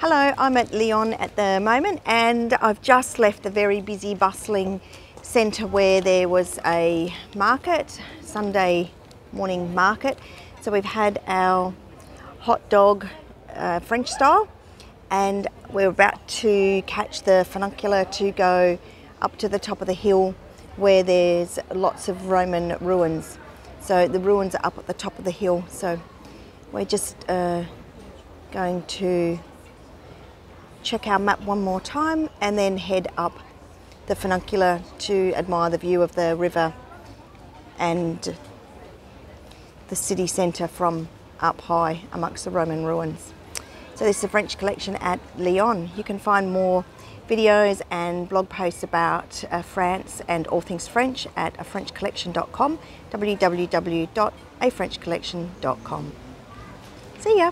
Hello, I'm at Lyon at the moment and I've just left the very busy, bustling centre where there was a market, Sunday morning market. So we've had our hot dog French style and we're about to catch the funicular to go up to the top of the hill where there's lots of Roman ruins. So the ruins are up at the top of the hill. So we're just going to check our map one more time and then head up the funicular to admire the view of the river and the city centre from up high amongst the Roman ruins. So this is the French Collection at Lyon. You can find more videos and blog posts about France and all things French at afrenchcollection.com, www.afrenchcollection.com. See ya!